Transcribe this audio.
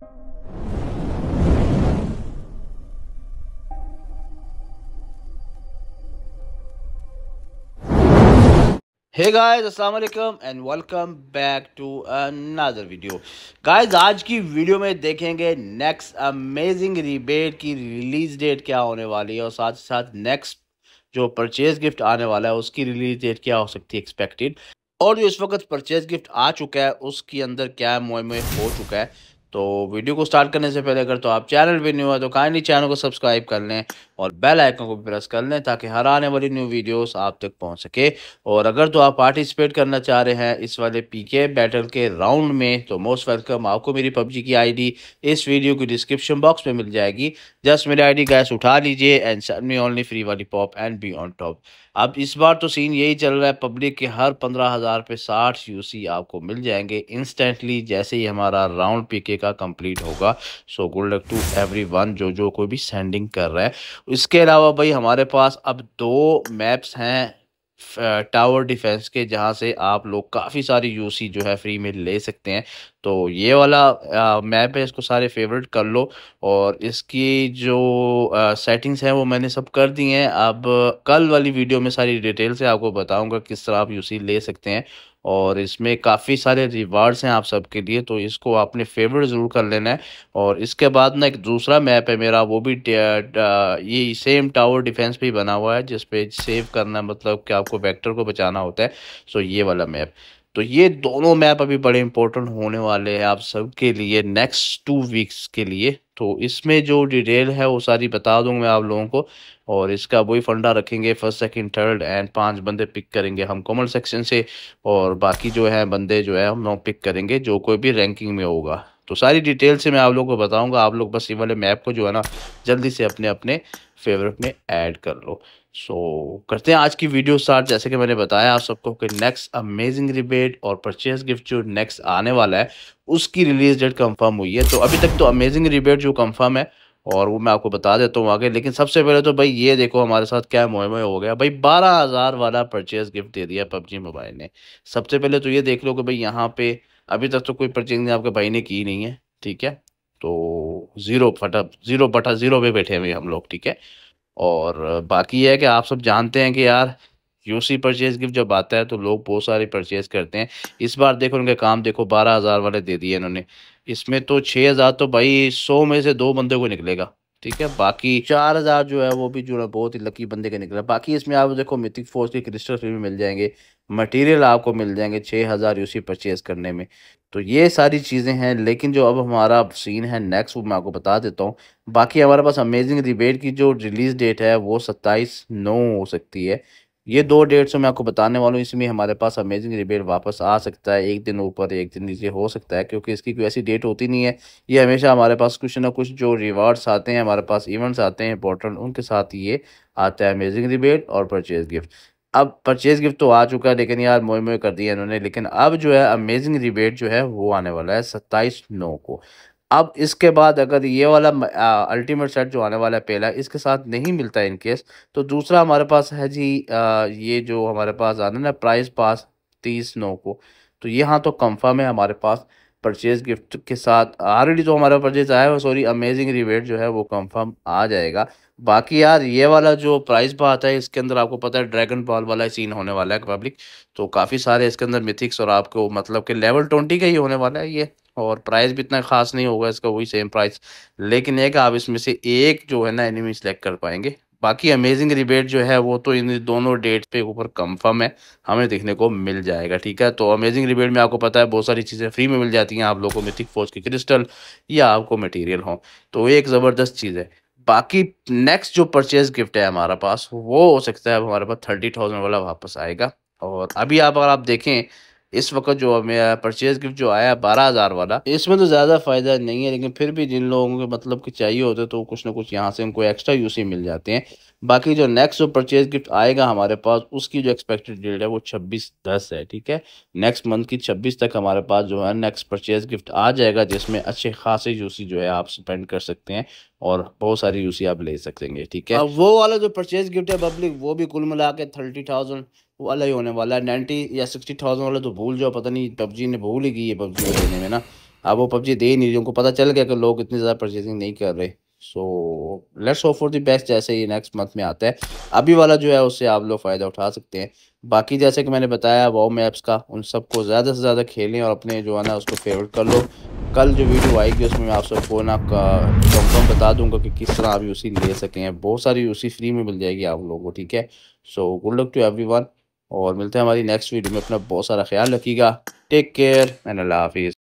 हे guys अस्सलाम वालेकुम and welcome back to another video. Guys आज की वीडियो में देखेंगे नेक्स्ट अमेजिंग रिबेट की रिलीज डेट क्या होने वाली है और साथ ही साथ नेक्स्ट जो परचेज गिफ्ट आने वाला है उसकी रिलीज डेट क्या हो सकती है एक्सपेक्टेड, और जो इस वक्त परचेज गिफ्ट आ चुका है उसके अंदर क्या मुहैया हो चुका है। तो वीडियो को स्टार्ट करने से पहले अगर तो आप चैनल पे न्यू है तो काइंडली चैनल को सब्सक्राइब कर लें और बेल आइकन को भी प्रेस कर लें ताकि हर आने वाली न्यू वीडियोस आप तक पहुंच सके। और अगर तो आप पार्टिसिपेट करना चाह रहे हैं इस वाले पीके बैटल के राउंड में तो मोस्ट वेलकम, आपको मेरी पबजी की आईडी इस वीडियो की डिस्क्रिप्शन बॉक्स में मिल जाएगी। जस्ट मेरी आईडी गैस उठा लीजिए and set me only free वाली pop and be on top. अब इस बार तो सीन यही चल रहा है, पब्लिक के हर 15,000 पे 60 यूसी आपको मिल जाएंगे इंस्टेंटली जैसे ही हमारा राउंड पीके का कंप्लीट होगा। So good luck to everyone जो कोई भी सेंडिंग कर रहा है। इसके अलावा भाई हमारे पास अब 2 मैप्स हैं टावर डिफेंस के जहां से आप लोग काफ़ी सारी यूसी जो है फ्री में ले सकते हैं। तो ये वाला मैप है, इसको सारे फेवरेट कर लो और इसकी जो सेटिंग्स हैं वो मैंने सब कर दी हैं। अब कल वाली वीडियो में सारी डिटेल से आपको बताऊंगा किस तरह आप यूसी ले सकते हैं और इसमें काफ़ी सारे रिवार्ड्स हैं आप सबके लिए, तो इसको आपने फेवरेट ज़रूर कर लेना है। और इसके बाद ना एक दूसरा मैप है मेरा, वो भी ये सेम टावर डिफेंस पे ही बना हुआ है जिस पे सेव करना मतलब कि आपको वेक्टर को बचाना होता है। सो ये वाला मैप, तो ये दोनों मैप अभी बड़े इंपॉर्टेंट होने वाले हैं आप सबके लिए नेक्स्ट 2 वीक्स के लिए। तो इसमें जो डिटेल है वो सारी बता दूंगा मैं आप लोगों को और इसका वही फंडा रखेंगे 1st 2nd 3rd एंड 5 बंदे पिक करेंगे हम कमेंट सेक्शन से और बाकी जो है बंदे जो है हम लोग पिक करेंगे जो कोई भी रैंकिंग में होगा। तो सारी डिटेल से मैं आप लोगों को बताऊंगा, आप लोग बस ये वाले मैप को जो है ना जल्दी से अपने अपने फेवरेट में ऐड कर लो। सो करते हैं आज की वीडियो स्टार्ट। जैसे कि मैंने बताया आप सबको कि नेक्स्ट अमेजिंग रिबेट और परचेज गिफ्ट जो नेक्स्ट आने वाला है उसकी रिलीज डेट कंफर्म हुई है। तो अभी तक तो अमेजिंग रिबेट जो कंफर्म है और वो मैं आपको बता देता हूँ आगे, लेकिन सबसे पहले तो भाई ये देखो हमारे साथ क्या मुहैया हो गया। भाई 12,000 वाला परचेज गिफ्ट दे दिया पबजी मोबाइल ने। सबसे पहले तो ये देख लो कि भाई यहाँ पे अभी तक तो कोई परचेजिंग आपके भाई ने की नहीं है, ठीक है। तो 0/0 पे बैठे हुए हम लोग, ठीक है। और बाकी है कि आप सब जानते हैं कि यार यूसी परचेज गिफ्ट जब आता है तो लोग बहुत सारे परचेज करते हैं। इस बार देखो उनके काम देखो 12,000 वाले दे दिए इन्होंने, इसमें तो 6,000 तो भाई 100 में से 2 बंदे को निकलेगा, ठीक है। बाकी 4,000 जो है वो भी जो है बहुत ही लकी बंदे के निकला। बाकी इसमें आप देखो मिथिक फोर्स के क्रिस्टल फ्री में मिल जाएंगे, मटेरियल आपको मिल जाएंगे 6,000 यूसी परचेज करने में। तो ये सारी चीज़ें हैं, लेकिन जो अब हमारा सीन है नेक्स्ट वो मैं आपको बता देता हूँ। बाकी हमारे पास अमेजिंग रिबेट की जो रिलीज़ डेट है वो 27/9 हो सकती है। ये 2 डेट्स मैं आपको बताने वाला हूँ, इसमें हमारे पास अमेजिंग रिबेट वापस आ सकता है, एक दिन ऊपर एक दिन नीचे हो सकता है क्योंकि इसकी कोई ऐसी डेट होती नहीं है। ये हमेशा हमारे पास कुछ ना कुछ जो रिवार्ड्स आते हैं हमारे पास इवेंट्स आते हैं इंपॉर्टेंट उनके साथ ये आता है अमेजिंग रिबेट और परचेज गिफ्ट। अब परचेज गिफ्ट तो आ चुका है लेकिन यार मोए कर दिया इन्होंने, लेकिन अब जो है अमेजिंग रिबेट जो है वो आने वाला है 27/9 को। अब इसके बाद अगर ये वाला अल्टीमेट सेट जो आने वाला है पहला इसके साथ नहीं मिलता है इनकेस, तो दूसरा हमारे पास है जी ये जो हमारे पास आना ना प्राइस पास 30/9 को। तो ये हाँ तो कंफर्म है हमारे पास परचेज गिफ्ट के साथ, ऑलरेडी जो हमारा परचेज आया है सॉरी अमेजिंग रिबेट जो है वो कंफर्म आ जाएगा। बाकी यार ये वाला जो प्राइस बात है इसके अंदर आपको पता है ड्रैगन बॉल वाला सीन होने वाला है पब्लिक, तो काफ़ी सारे इसके अंदर मिथिक्स और आपको मतलब कि लेवल 20 का ही होने वाला है ये, और प्राइस भी इतना खास नहीं होगा इसका वही सेम प्राइस, लेकिन एक आप इसमें से एक जो है ना एनिमी सेलेक्ट कर पाएंगे। बाकी अमेजिंग रिबेट जो है वो तो इन दोनों डेट पे ऊपर कंफर्म है हमें देखने को मिल जाएगा, ठीक है। तो अमेजिंग रिबेट में आपको पता है बहुत सारी चीज़ें फ्री में मिल जाती हैं आप लोगों को, मिथिक फोर्स के क्रिस्टल या आपको मटेरियल हो, तो एक ज़बरदस्त चीज़ है। बाकी नेक्स्ट जो परचेज गिफ्ट है हमारे पास वो हो सकता है अब हमारे पास 30,000 वाला वापस आएगा। और अभी आप अगर आप देखें इस वक्त जो मेरा परचेज गिफ्ट जो आया 12,000 वाला इसमें तो ज़्यादा फ़ायदा नहीं है, लेकिन फिर भी जिन लोगों के मतलब कि चाहिए होते तो कुछ ना कुछ यहाँ से उनको एक्स्ट्रा यूसी मिल जाते हैं। बाकी जो नेक्स्ट जो परचेज गिफ्ट आएगा हमारे पास उसकी जो एक्सपेक्टेड डेट है वो 26/10 है, ठीक है। नेक्स्ट मंथ की 26 तक हमारे पास जो है नेक्स्ट परचेज गिफ्ट आ जाएगा जिसमें अच्छे खासे यूसी जो है आप स्पेंड कर सकते हैं और बहुत सारी यूसी आप ले सकेंगे, ठीक है। वो वाला जो परचेज गिफ्ट है पब्लिक वो भी कुल मिला के 30,000 वाला ही होने वाला है, 90 या 60,000 वाला तो भूल जाओ, पता नहीं पबजी ने भूल ही गई है पबजी देने में ना। अब वो PUBG दे ही नहीं रही, उनको पता चल गया कि लोग इतनी ज़्यादा परचेजिंग नहीं कर रहे। So let's hope for the best, जैसे ये नेक्स्ट मंथ में आता है अभी वाला जो है उससे आप लोग फ़ायदा उठा सकते हैं। बाकी जैसे कि मैंने बताया वाओ मैप्स का, उन सबको ज़्यादा से ज़्यादा खेलें और अपने जो है ना उसको फेवरेट कर लो। कल जो वीडियो आएगी उसमें मैं आप सबको ना कंफर्म बता दूंगा कि किस तरह आप यूसी ले सकें, बहुत सारी यूसी फ्री में मिल जाएगी आप लोगों को, ठीक है। So good luck to everyone और मिलते हैं हमारी नेक्स्ट वीडियो में। अपना बहुत सारा ख्याल रखिएगा, टेक केयर एंड अल्लाह हाफिज़।